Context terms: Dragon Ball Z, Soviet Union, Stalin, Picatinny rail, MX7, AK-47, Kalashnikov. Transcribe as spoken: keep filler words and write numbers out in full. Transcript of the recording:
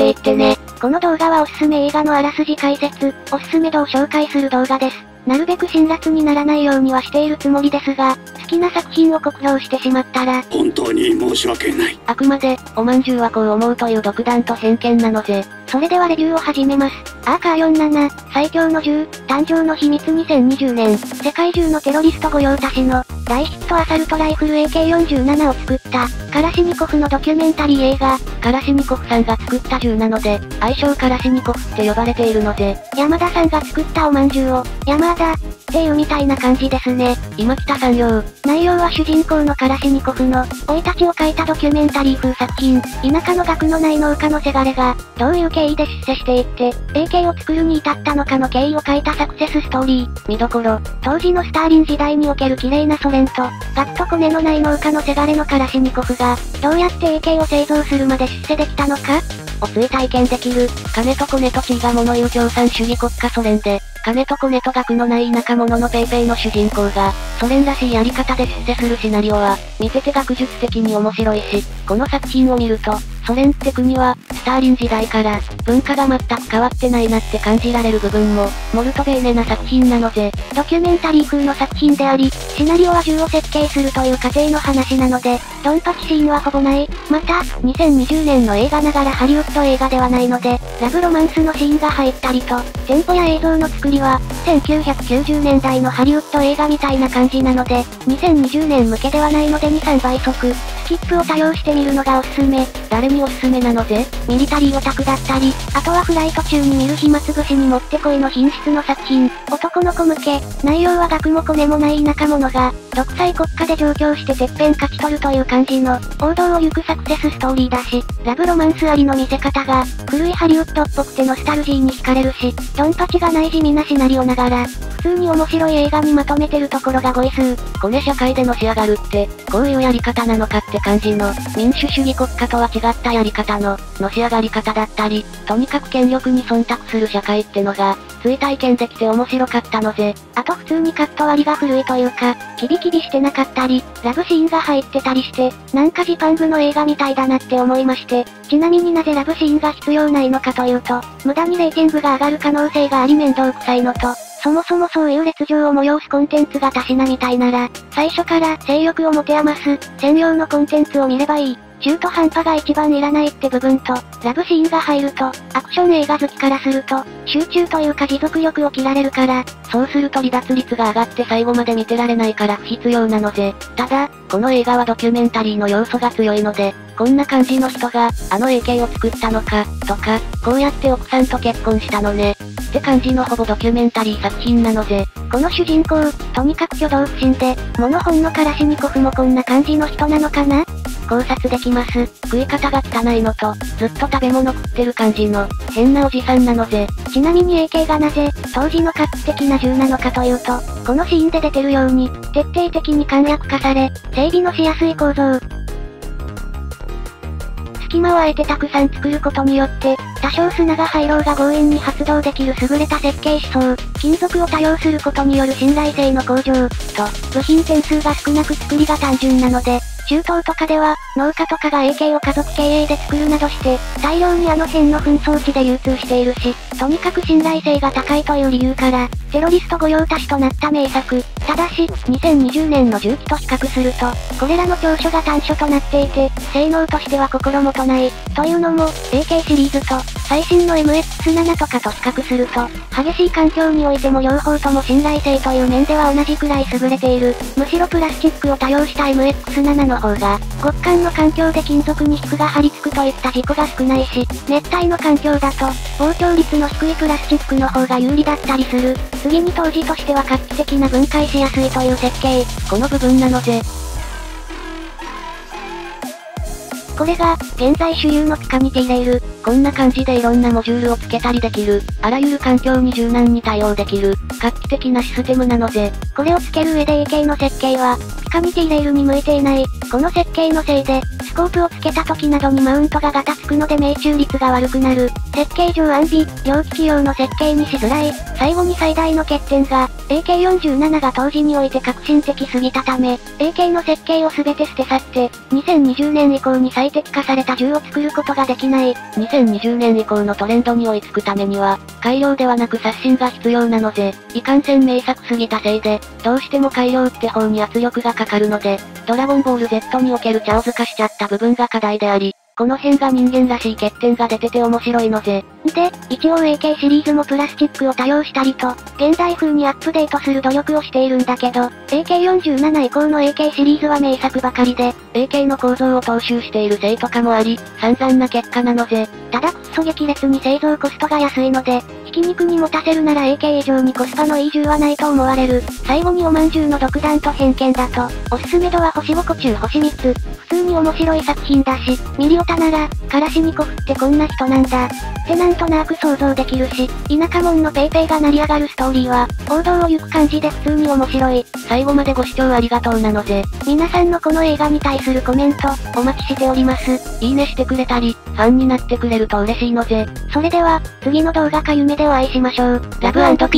していってね。この動画はおすすめ映画のあらすじ解説、おすすめ度を紹介する動画です。なるべく辛辣にならないようにはしているつもりですが、好きな作品を酷評してしまったら、本当に申し訳ない。あくまで、おまんじゅうはこう思うという独断と偏見なのぜ。それではレビューを始めます。エーケーフォーティーセブン、最強の銃、誕生の秘密にせんにじゅうねん、世界中のテロリスト御用達の、大ヒットアサルトライフル エーケーフォーティーセブン を作った、カラシニコフのドキュメンタリー映画、カラシニコフさんが作った銃なので、愛称カラシニコフって呼ばれているので、山田さんが作ったおまんじゅうを、山田、っていうみたいな感じですね。今北さんよ。内容は主人公のカラシニコフの、生い立ちを書いたドキュメンタリー風作品。田舎の学のない農家のせがれが、どういう経緯で出世していって、エーケー を作るに至ったのかの経緯を書いたサクセスストーリー。見どころ。当時のスターリン時代における綺麗なソ連と、ガッとコネのない農家のせがれのカラシニコフが、どうやって エーケー を製造するまで出世できたのかを追体験できる、金とコネと地位が物言う共産主義国家ソ連で、金とコネと学のない田舎者のペイペイの主人公が、ソ連らしいやり方で出世するシナリオは、見てて学術的に面白いし、この作品を見ると、ソ連って国は、スターリン時代から、文化が全く変わってないなって感じられる部分も、モルトベーネな作品なので、ドキュメンタリー風の作品であり、シナリオは銃を設計するという過程の話なので、ドンパチシーンはほぼない。また、にせんにじゅうねんの映画ながらハリウッド映画ではないので、ラブロマンスのシーンが入ったりと、テンポや映像の作りは、せんきゅうひゃくきゅうじゅうねんだいのハリウッド映画みたいな感じなので、にせんにじゅうねん向けではないので にさん 倍速。スキップを多用してみるのがおすすめ。誰におすすめなのぜ？ミリタリーオタクだったり、あとはフライト中に見る暇つぶしにもってこいの品質の作品。男の子向け。内容は学もコネもない田舎者が、独裁国家で上京しててっぺん勝ち取るという感じの、王道を行くサクセスストーリーだし、ラブロマンスありの見せ方が、古いハリウッドっぽくてノスタルジーに惹かれるし、ドンパチがない地味なシナリオながら、普通に面白い映画にまとめてるところがごい数。コネ社会でのし上がるって、こういうやり方なのかって感じの、民主主義国家とは違ったやり方の、のし上がり方だったり、とにかく権力に忖度する社会ってのが、追体験できて面白かったのぜ。あと普通にカット割りが古いというか、キビキビしてなかったり、ラブシーンが入ってたりして、なんかジパングの映画みたいだなって思いまして、ちなみになぜラブシーンが必要ないのかというと、無駄にレーティングが上がる可能性があり面倒くさいのと、そもそもそういう劣情を催すコンテンツがたしなみたいなら、最初から性欲を持て余す、専用のコンテンツを見ればいい。中途半端が一番いらないって部分と、ラブシーンが入ると、アクション映画好きからすると、集中というか持続力を切られるから、そうすると離脱率が上がって最後まで見てられないから不必要なのぜ。ただ、この映画はドキュメンタリーの要素が強いので、こんな感じの人が、あの エーケー を作ったのか、とか、こうやって奥さんと結婚したのね。って感じのほぼドキュメンタリー作品なのぜ。この主人公、とにかく挙動不審で、モノホンのカラシニコフもこんな感じの人なのかな？考察できます。食い方が汚いのと、ずっと食べ物食ってる感じの、変なおじさんなのぜ。ちなみに エーケー がなぜ、当時の画期的な銃なのかというと、このシーンで出てるように、徹底的に簡略化され、整備のしやすい構造。隙間をあえてたくさん作ることによって、多少砂が入ろうが強引に発動できる優れた設計思想、金属を多用することによる信頼性の向上、と、部品点数が少なく作りが単純なので、中東とかでは、農家とかが エーケー を家族経営で作るなどして、大量にあの辺の紛争地で流通しているし、とにかく信頼性が高いという理由から、テロリスト御用達となった名作。ただし、にせんにじゅうねんの銃器と比較すると、これらの長所が短所となっていて、性能としては心もとない。というのも、エーケー シリーズと、最新の エムエックスセブン とかと比較すると、激しい環境においても両方とも信頼性という面では同じくらい優れている。むしろプラスチックを多用した エムエックスセブン の方が、極寒の環境で金属に皮膚が張り付くといった事故が少ないし、熱帯の環境だと、膨張率の低いプラスチックの方が有利だったりする。次に当時としては画期的な分解しやすいという設計、この部分なのぜ。これが、現在主流のピカニティレール。こんな感じでいろんなモジュールをつけたりできる。あらゆる環境に柔軟に対応できる、画期的なシステムなのぜ。これをつける上で エーケー の設計は、かに T レールに向いていない。この設計のせいで、スコープをつけた時などにマウントがガタつくので命中率が悪くなる。設計上安備、両機器用の設計にしづらい。最後に最大の欠点が、エーケーよんじゅうなな が当時において革新的すぎたため、エーケー の設計を全て捨て去って、にせんにじゅうねん以降に最適化された銃を作ることができない。にせんにじゅうねん以降のトレンドに追いつくためには、改良ではなく刷新が必要なので、いかんせん名作すぎたせいで、どうしても改良って方に圧力がかかるので、ドラゴンボール Z における茶をずかしちゃった部分が課題であり、この辺が人間らしい欠点が出てて面白いので。で、一応 エーケー シリーズもプラスチックを多用したりと、現代風にアップデートする努力をしているんだけど、エーケーよんじゅうなな 以降の エーケー シリーズは名作ばかりで、エーケー の構造を踏襲しているせいとかもあり、散々な結果なので。ただくっそ激烈に製造コストが安いので、ひき肉に持たせるなら エーケー 以上にコスパのいい銃はないと思われる。最後におまんじゅうの独断と偏見だと、おすすめ度は星ごこ中星みっつ。普通に面白い作品だし、ミリオタなら、カラシニコフってこんな人なんだ。ってなんとなく想像できるし、田舎者のペイペイが成り上がるストーリーは、王道を行く感じで普通に面白い。最後までご視聴ありがとうなので、皆さんのこの映画に対するコメント、お待ちしております。いいねしてくれたり、ファンになってくれると嬉しいので。それでは、次の動画か夢でお会いしましょう。ラブ&ピース。